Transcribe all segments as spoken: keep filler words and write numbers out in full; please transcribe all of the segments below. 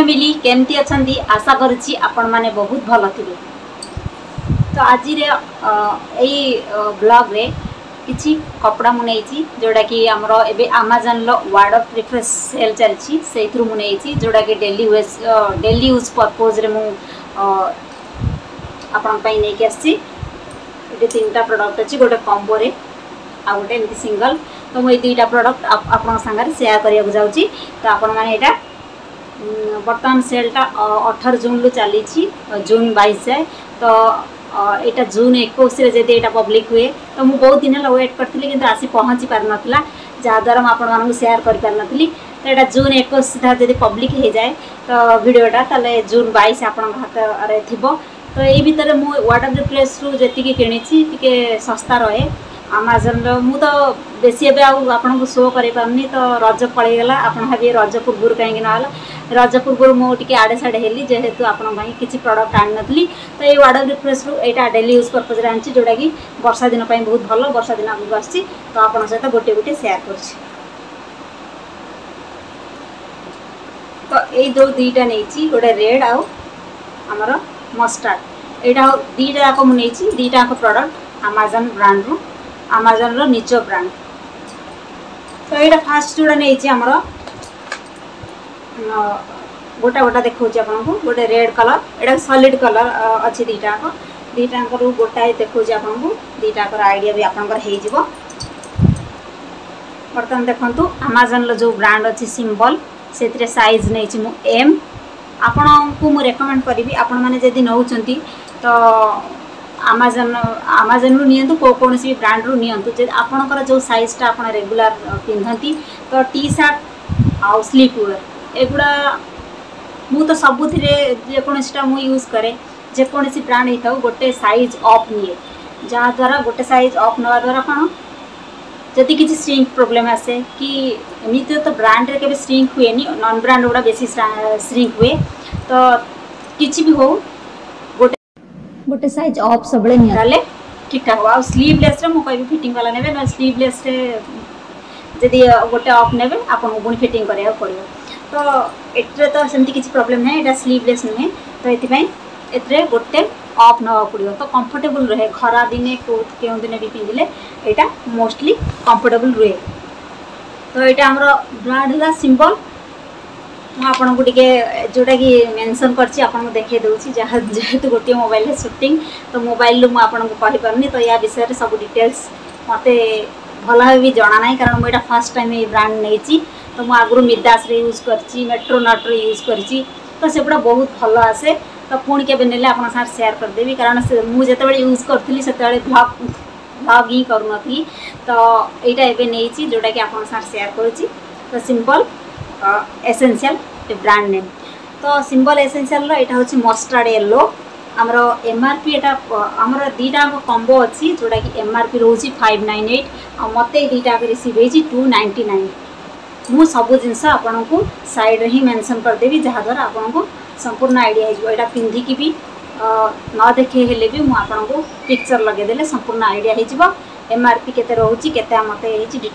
Family केमती अच्छा आशा करुच्ची आपण मैंने बहुत भल थे। तो आज यही ब्लॉग रे किसी कपड़ा मुझे जोटा कि आमर ए Amazon वार्ड ऑफ प्रिफरेंस सेल चलती से मुझे जोटा कि daily use daily use purpose मुझे नहीं आसी तीन टा प्रोडक्ट अच्छी गोटे कम्बो रे आ गोटे एमती सिंगल। तो मुझे दुईटा प्रोडक्ट आपन संगे सेयार करने जाऊँगी। तो आपण मैंने यहाँ बर्तमान सेलटा अठारह जून रु चली जून बाईस जाए। तो यहाँ जून इक्कीस जब यहाँ पब्लिक हुए तो मुझे बहुत दिन वेट करी कि आसी पहुँची पार ना जहाँद्वारा मुझे सेयार कर पार नी। तो यहाँ जून इक्कीस सुधा जब पब्लिक हो जाए तो भिडटा तेल जून बाईस आप हाथ थी। तो ये भितर मुझे वाटर रिप्लेस रु जी कि सस्ता रहे Amazon मु तो बेसी एवं आपन को शो कर पारनी। तो रज पलैगला आपन भाई रज पूर्व कहीं ना रज पूर्व मुझे आड़े साढ़े हेली जेहेतु आपन भाई किसी प्रोडक्ट आनी नी। तो ये वार्ड रिफ्रेश रू एटा डेली यूज पर्पज आनी जोटा कि वर्षा दिन पर बहुत भल वर्षा दिन आगे आसी। तो आपन सहित गोटे गोटे शेयर करुँच। तो ये जो दुईटा नहीं गोटे रेड आउ आमर मस्टर्ड यहाँ दुईटा जाक मुझे दुईटा जाक प्रोडक्ट Amazon ब्रांड रु Amazon रो निज ब्रांड। तो यहाँ फास्ट जोड़ा नहीं आमर गोटा गोटा देखा आपको गोटे रेड कलर यहाँ सॉलिड कलर अच्छी दुईटा दुईटा गोटाए देखा आपको दुईटा आइडिया भी आपंकर हो। बर्तमान देखु Amazon रो जो ब्रांड अच्छी Symbol से साइज नहीं एम आपण को मुझे रेकमेंड करी आपण मैंने जदि नौ तो Amazon Amazon रु नि कौन भी ब्रांड रु नि आपणकर जो साइजटा आप रेगुलर पिंधती तो टी सार्ट आउ स्लीपवेयर एगुड़ा मु तो सबुति जेकोटा मुझ यूज करे जेकोसी ब्रांड होता गोटे साइज अफ निए जहाँद्वारा गोटे साइज अफ ना द्वारा कौन जदि किसी स्ट्रिंक प्रोब्लेम आसे कि एमती तो ब्रांड के स्ट्रिंक हुए नन ब्रांड गुड़ा बेसी स्ट्रिंक हुए। तो किसी भी हो गोटे साइज अफ सब ठीक ठाक हो। स्लीवलेस कह फिटिंग वाला ने ना स्लीवलेस जदि गोटे अफ ने आपको पुणी फिटिंग कराया पड़ो। तो ये तो सेमती किसी प्रोब्लेम ना यहाँ स्लीवलेस नुहे। तो ये गोटे अफ ना पड़ो तो कंफर्टेबल रहे खरा दिने क्यों दिने भी पिंधिले यहाँ मोस्टली कंफर्टेबल रुहे। तो ये आम ब्रांड है Symbol मुझे टे जोटा कि मेनसन कर देखे दूसरी जेहेतु गोटे मोबाइल सुटिंग तो मोबाइल मुझे कहीपरि। तो या विषय में सब डिटेल्स मते भल भी जाना ना कारण मुझे फर्स्ट टाइम ये ब्रांड नहीं। तो मुझे आगुरी मिडास यूज कर मेट्रोनट यूज करा बहुत भल आसे। तो पुणी के साथ सेयार करदेवी कारण मुझे यूज करी से ब्लॉग ब्लॉग ही करी। तो यहाँ एवं नहीं जोटा कि आप सेयार करुँची। तो Symbol एसेंशियल ब्रांड नेम तो Symbol एसेंशियल यहाँ हूँ मस्टर्ड येलो आमर एमआरपी यहाँ आम दुईटा कम्बो अच्छी जोटा कि एमआरपी रोचे फाइव नाइन एट आ मत दुईटा रिसीव होती टू नाइंटी नाइन। मु सब जिनस आपन को साइड ही मेंशन करदेवी जहाँद्वारा आपन को संपूर्ण आइडिया होटा पिंधिकी भी न देखे हेले भी मुझे पिक्चर लगेदेले संपूर्ण आइडिया हो एमआरपी के रोचे के मत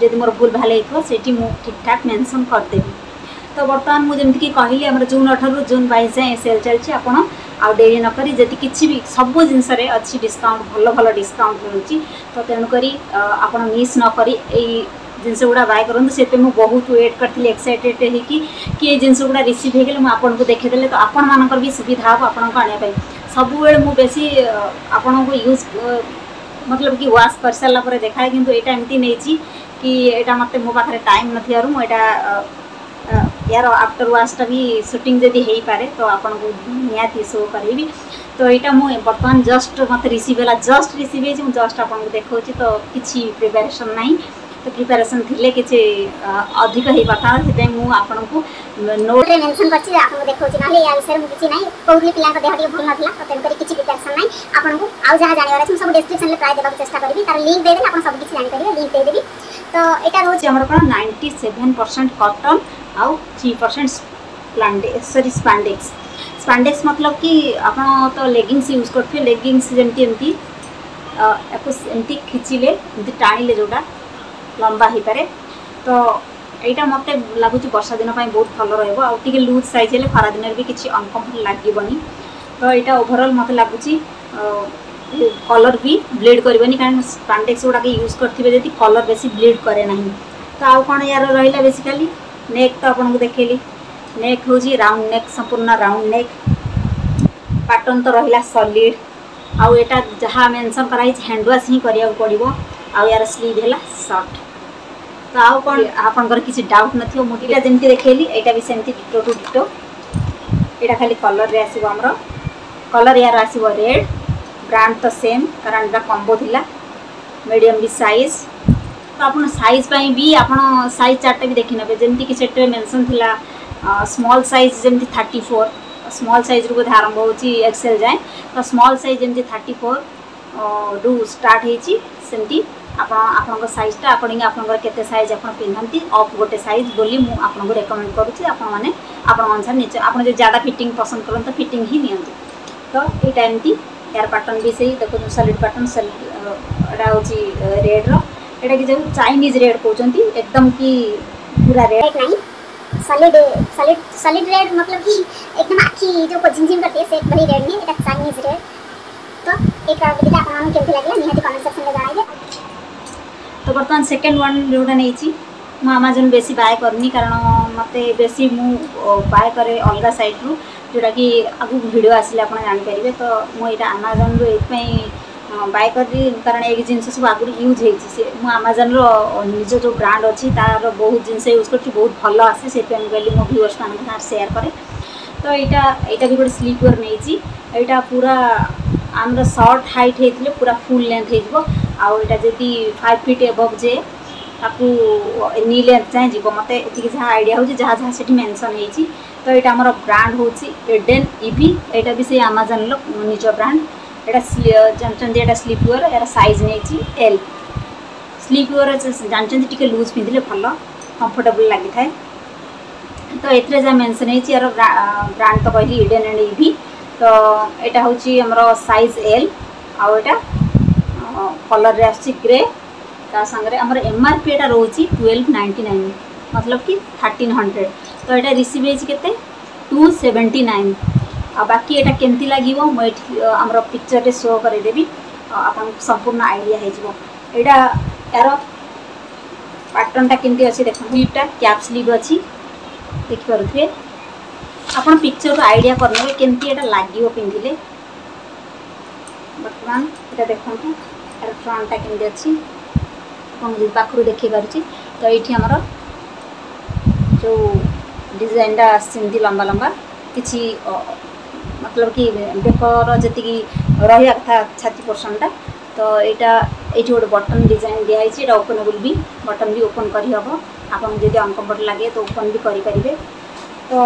जब मोर भूल भाल हो ठीक ठाक मेंशन करदेवी। तो बर्तमान मुझे कहली आम जून अठारह जून बाईस जाए सेल चलती आप डेरी नक जी किसी भी सब जिनस अच्छी डिस्काउंट भल भल डिस्काउंट मिलूँ। तो तेणुक आप मिस नक जिनस गुड़ा बाय करूँ से बहुत वेट करी एक्साइटेड हो कि जिनस गुड़ा रिसीव हो गले मुझे आपन को देखेदेले। तो आपण मानकर भी सुविधा हो आपन को आने सबुबले मुझे बेसी आपन को यूज मतलब कि वाश कर सारापर देखाए कि यहाँ एमती नहीं कि यहाँ मत मो पाखे टाइम ना यार आफ्टर वाश्टा भी सुटिंग जदि हो पाए तो आपन को निहाती शो करी। तो यहाँ मुझे बर्तमान जस्ट मत रिसीव है जस्ट रिसीव हो जस्ट आपन को देखा तो किसी प्रिपेरेसन ना। तो प्रिपेरेसन थिले किसी अधिक हो पाता से आपन को नोट मेंशन करछि आपन देखौ छी नाले या विषय में किछि नै कोउली पिला के देह के भल नथला। तो तेन कर किछि प्रिपरेशन नै आपन को आउ जहा जानिवार छी सब डिस्क्रिप्शन में प्राय देबा के चेष्टा करबी तार लिंक दे देबे आपन सब किछि जानि परिबे लिंक दे देबी। तो एटा रोज हमर कोन नाइंटी सेवन परसेंट कॉटन आउ three percent spandex sorry spandex spandex मतलब कि आपन तो लेगिंग्स यूज करथे लेगिंग्स जेमती एमती एकुस एमती खिचिले एमती टाणिले जोडा लंबा हो पारे। तो यहाँ मत लगुच बर्षा दिन बहुत भल रही लुज सैज है खरा दिन भी किसी अनकम्फर्ट लगन तो यहाँ ओभरअल मत लगुच कलर भी ब्लीड करनी कारण स्पैंडेक्स गुड़ाक यूज करेंगे जी कलर बेस ब्लीड करे ना तो आउ कौन यार रहा बेसिकली नेक तो आपको देखेली नेक हूँ राउंड नेक संपूर्ण राउंड नेक पैटर्न तो रहा सॉलिड आउ एटा जहाँ मेंशन कराई हैंड वॉश ही करिया पड़ो आउ यार स्लीव है शॉर्ट तो आउ कौन आपंकर किसी डाउट नथियो मुटा जमी देखेली एटा भी सेमती डिटो टू डिटो यहाँ खाली कलर रे आसीबो हमरो कलर यार आसीबो रेड ब्रांड तो सेम कारण एटा कम्बो थिला मीडियम भी साइज तो आप साइज पाई भी आप साइज चार्ट भी देखी नबे जमती कि सेट मेंशन थिला स्मॉल साइज जमती थर्टी फोर स्मॉल साइज रु बोधे आरंभ हो एक्सेल जाए तो स्मॉल साइज जमती थर्टी फोर रु स्टार्ट होमती आप सैजटा अकॉर्डिंग आपते सैज आप पिंधती अफ गोटे सैज बोली मुझे रेकमेंड करुँच आपसार निच आप ज्यादा फिटिंग पसंद करते तो फिटिंग ही नि तो यहाँ एमती यार पैटर्न भी सही देखो सॉलिड पैटर्न सॉलिड हूँ रेड रेड्रा कि जो चाइनीज रेड कहते एकदम कि पूरा रेड नहीं सॉलिड सॉलिड सॉलिड रेड मतलब कि एकदम आखि जो झिमझिम करती है से वही रेड नहीं ये चाइनीज रेड तो यहाँ आपको लगे निहाती कमेंट सेक्शन में जनाइए तो बर्तमान सेकेंड वन जोटा नहीं अमेज़न बेसी बाय करनी कारण मत बेसी मु बाय करे अलग साइट रु जोटा कि आगु वीडियो आसिले आप जापर तो मुझे अमेज़न रु ये बाय करी कारण एक जिन सब आगु यूज हो अमेज़न निज जो ब्रांड अच्छी तार बहुत जिनस यूज कर बहुत भल आसे से कहली मो व्यूअर्स मान सेयार करे तो यहाँ यहाँ भी गोटे स्लीपर नहीं पूरा आमर सर्ट हाइट होते पूरा फुल लेंथ हो आदि फाइव फिट एबव जे नी लेंथ जाए जीव मत ये जहाँ आइडिया हो जहाँ जहाँ से मेनसन हो तो यहाँ आमर ब्रांड हूँ एडेन इवी यहाँ भी से अमेज़न निज ब्रांड यहाँ जानते यहाँ स्लीपवेयर यार साइज नहीं एल स्लीपवेयर जानते टी लुज पिंधिले भल कंफर्टेबल लगी थाए तो ये जहाँ मेनसन यार ब्रांड तो कहली इडेन एंड इवी तो यहाँ हूँ हमरो साइज एल आउ यहाँ कलर रे आसी ग्रे ता संगे हमर एमआरपी एटा रोची ट्वेल्व नाइंटी नाइन मतलब कि थर्टीन हंड्रेड तो यहाँ रिसीव होते टू सेवेंटी नाइन आ बाकी यहाँ केमती लगे मुझे आमर पिक्चर रे शो करदेवी आपन संपूर्ण आइडिया हो यार पैटर्नटा केमती अच्छे देख स्लीवटा कैप स्लीव अच्छी देखिपे आपन पिक्चर को आइडिया करने केमती लगे पिंधिले बर्तमान ये देखूँ यार फ्रंटा केमती अच्छी पाखु देख पारे तो ये आमर जो डिजाइनटा आमती लंबा लंबा किसी मतलब कि बेपर जी रहा कथा छाती पोर्सनटा तो यहाँ ये गोटे बटन डिजाइन दिखाई यहाँ ओपनेबल भी बटन भी ओपन करहब आपड़ी अनकम्फर्ट लगे तो ओपन भी करें तो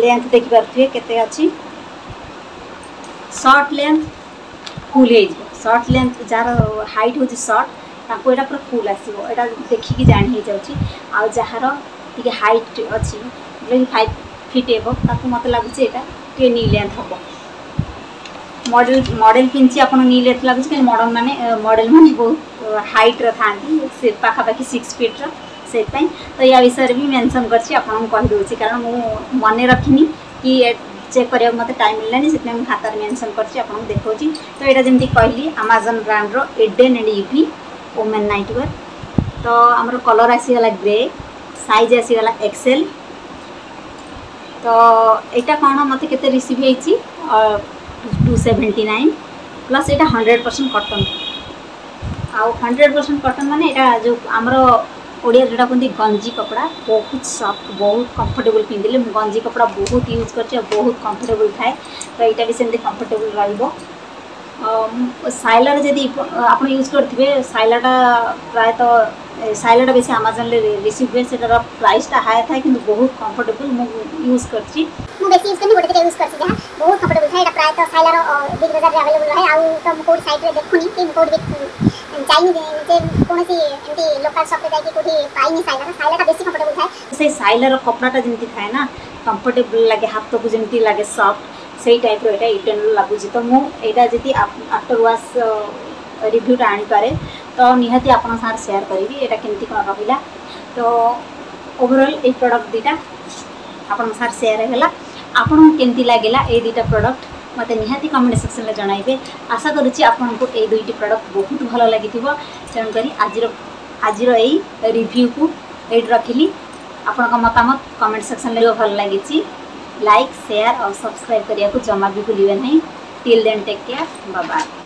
लेंथ देख पारे के अच्छी shirt length full shirt length जार हाइट हूँ सर्ट ताको यहाँ पूरा फुल आसो यहाँ देखिकी जाणी हो जाऊँ जार टी हाइट अच्छी जो फाइव फिट एबो ताको मत लगुच टे नी लेंथ हम मॉडल मॉडल पिंची आप नी लेंथ लगुच कहीं मॉडल माने मॉडल माने बहुत हाइट था पाखापाखि सिक्स फिट्र से तो या विषय भी मेनसन करदे कारण मुझे मन रखनी कि चेक करा मत टाइम मिललानी से खात मेनसन कर देखा तो यहाँ जमी कहली अमेज़न ब्रांड रो Eden and Ivy women nightwear तो आमर कलर आसीगला ग्रे साइज आसीगला एक्सेल तो यहाँ कौन मत के रिसीव हो टू सेवेन्टी नाइन प्लस यहाँ हंड्रेड परसेंट कटन आउ हंड्रेड परसेंट कटन माने यहाँ जो आमर ओडिया जोटा कहते गंजी कपड़ा बहुत सॉफ्ट बहुत कंफर्टेबल पिंधिले गंजी कपड़ा बहुत यूज कर बहुत कंफर्टेबल थाए तो यहाँ भी सेमती कंफर्टेबल रहा साइलर जदि आप यूज करेंगे साइलाटा प्रायतः साइलाटा बेस अमेज़न रिसीव हुए सेटार प्राइसटा हाई थाए कि बहुत कंफर्टेबल मुझे यूज करेंगे बहुत कंफर्टेबल था प्रायतः साइलार बिग बाजार अवेलेबल रहा है तो मुझे कौट सैट्रे देखुनि से साइलर कपड़ाटा जमी थाए ना कंफर्टेबल लगे हाथ को जमी लगे सॉफ्ट से टाइप रहा इटेन लगुच तो मुझा जी आफ्टर वाश रिव्यूटा आनीपे तो निहाती आपन सार शेयर करी ये केमती कौन रहा तो ओभरअल ये प्रोडक्ट दुईटा आपण सार सेयर है आपन केमती लगेगा ये दुईटा प्रोडक्ट मते निहाती कमेंट सेक्शन में जणाइबे। आशा करुच्ची आपंक ये दुईटी प्रोडक्ट बहुत भल लगी तेणुकर आज आज रिव्यू को ये रखिली आपन मतामत कमेंट सेक्शन में भल लगी लाइक शेयर और सब्सक्राइब करने को जमा भी भूलिए नहीं। Till then take care bye bye.